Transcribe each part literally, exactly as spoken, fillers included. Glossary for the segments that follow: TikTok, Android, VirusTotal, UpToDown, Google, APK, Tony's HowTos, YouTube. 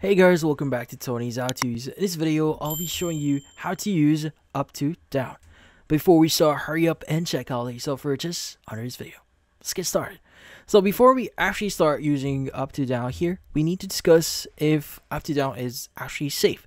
Hey guys, welcome back to Tony's How To's. In this video, I'll be showing you how to use UpToDown. Before we start, hurry up and check out the software just under this video. Let's get started. So before we actually start using UpToDown here, we need to discuss if UpToDown is actually safe.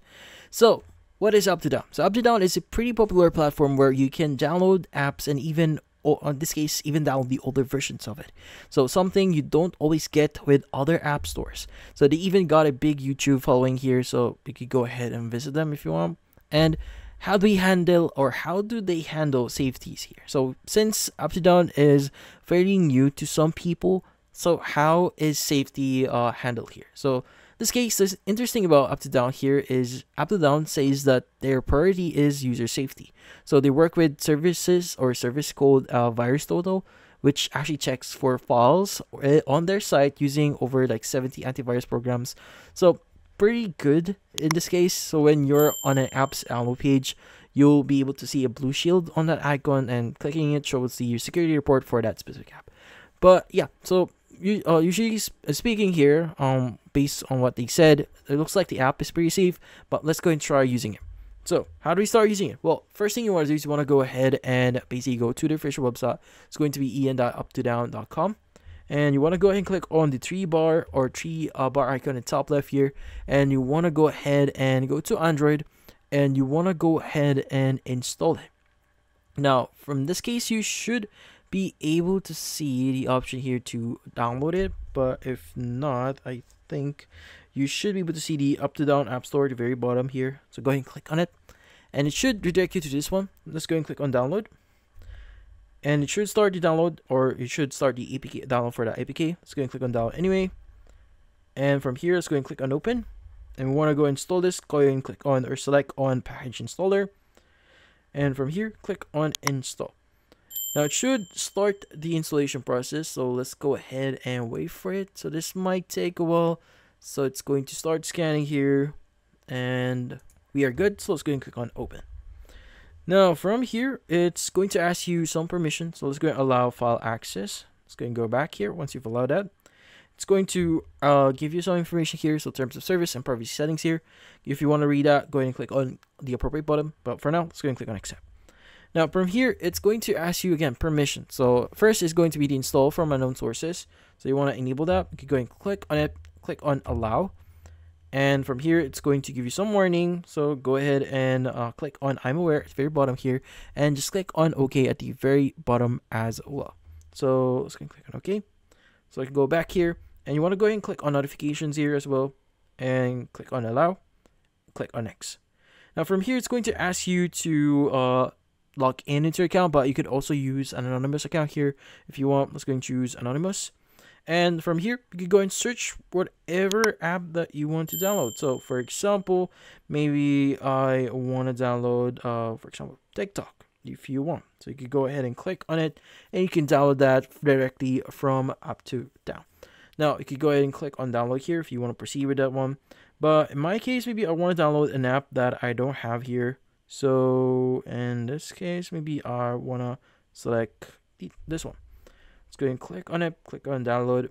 So what is UpToDown? So UpToDown is a pretty popular platform where you can download apps and even, or in this case, even download the older versions of it. So something you don't always get with other app stores. So they even got a big YouTube following here, so you could go ahead and visit them if you want. And how do we handle, or how do they handle safeties here? So since UpToDown is fairly new to some people, so how is safety uh, handled here? So this case, this interesting about UpToDown here is UpToDown says that their priority is user safety. So they work with services or service called uh, VirusTotal, which actually checks for files on their site using over like seventy antivirus programs. So pretty good in this case. So when you're on an app's download page, you'll be able to see a blue shield on that icon, and clicking it shows the security report for that specific app. But yeah, so you, uh, usually speaking here, um, based on what they said, it looks like the app is pretty safe, but let's go and try using it. So how do we start using it? Well, first thing you want to do is you want to go ahead and basically go to the official website. It's going to be en dot uptodown dot com. And you want to go ahead and click on the three bar or three uh, bar icon in the top left here. And you want to go ahead and go to Android, and you want to go ahead and install it. Now, from this case, you should be able to see the option here to download it, but if not, I think you should be able to see the UpToDown app store at the very bottom here. So go ahead and click on it, and it should redirect you to this one. Let's go and click on download, and it should start the download, or it should start the A P K download for that A P K. Let's go and click on download anyway, and from here let's go and click on open, and we want to go install this. Go ahead and click on or select on package installer, and from here click on install. Now it should start the installation process, so let's go ahead and wait for it. So this might take a while, so it's going to start scanning here, and we are good. So let's go and click on open. Now from here, it's going to ask you some permission, so let's go and allow file access. Let's go and go back here. Once you've allowed that, it's going to uh, give you some information here, so terms of service and privacy settings here. If you want to read that, go ahead and click on the appropriate button, but for now, let's go and click on accept. Now from here, it's going to ask you again permission. So first is going to be the install from unknown sources. So you want to enable that. You can go and click on it, click on allow. And from here, it's going to give you some warning. So go ahead and uh, click on I'm aware at the very bottom here, and just click on OK at the very bottom as well. So let's go and click on OK. So I can go back here, and you want to go ahead and click on notifications here as well, and click on allow, click on next. Now from here, it's going to ask you to uh, log in into your account, but you could also use an anonymous account here if you want. Let's go and choose anonymous, and from here you can go and search whatever app that you want to download. So for example, maybe I want to download uh for example TikTok if you want. So you could go ahead and click on it, and you can download that directly from UpToDown. Now you could go ahead and click on download here if you want to proceed with that one, but in my case, maybe I want to download an app that I don't have here. So in this case, maybe I want to select this one. Let's go ahead and click on it, click on download.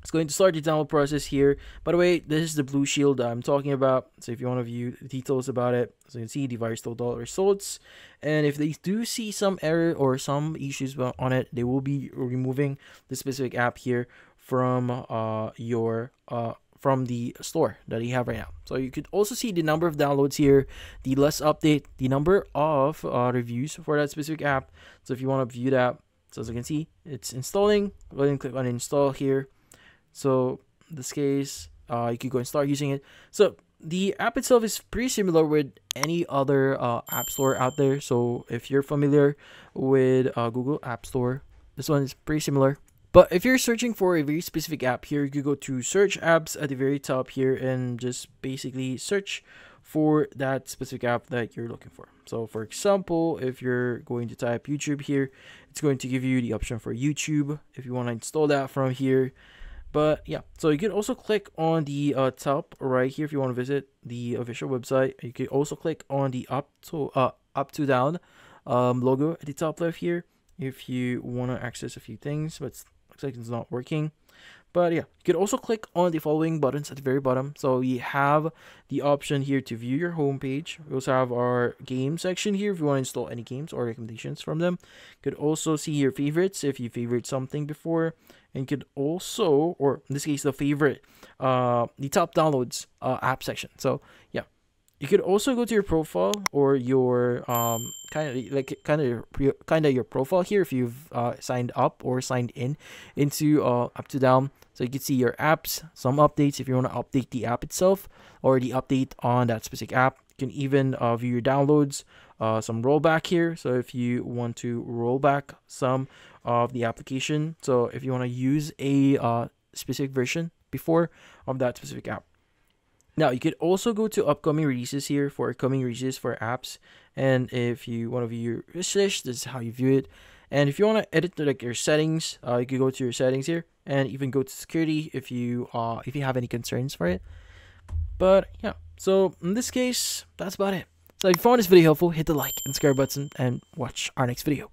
It's going to start the download process here. By the way, this is the blue shield that I'm talking about. So if you want to view details about it, so you can see the VirusTotal results. And if they do see some error or some issues on it, they will be removing the specific app here from uh, your uh, from the store that you have right now. So you could also see the number of downloads here, the last update, the number of uh, reviews for that specific app. So if you want to view that, so as you can see, it's installing. Go ahead and click on install here. So in this case, uh, you could go and start using it. So the app itself is pretty similar with any other uh, app store out there. So if you're familiar with uh, Google App Store, this one is pretty similar. But if you're searching for a very specific app here, you could go to search apps at the very top here, and just basically search for that specific app that you're looking for. So for example, if you're going to type YouTube here, it's going to give you the option for YouTube if you want to install that from here. But yeah, so you can also click on the uh, top right here if you want to visit the official website. You can also click on the up to uh, up to down um, logo at the top left here if you want to access a few things, but it's looks like it's not working. But yeah, you can also click on the following buttons at the very bottom. So you have the option here to view your homepage. We also have our game section here if you want to install any games or recommendations from them. You could also see your favorites if you favorite something before. And you could also, or in this case, the favorite, uh, the top downloads uh, app section. So yeah. You could also go to your profile or your um kind of like kind of kind of your profile here if you've uh, signed up or signed in into uh, UpToDown. So you can see your apps, some updates if you want to update the app itself or the update on that specific app. You can even uh, view your downloads, uh, some rollback here. So if you want to roll back some of the application, so if you want to use a uh, specific version before of that specific app. Now, you could also go to upcoming releases here for upcoming releases for apps. And if you want to view your wish list, this is how you view it. And if you want to edit to, like your settings, uh, you could go to your settings here and even go to security if you uh, if you have any concerns for it. But yeah, so in this case, that's about it. So if you found this video helpful, hit the like and subscribe button and watch our next video.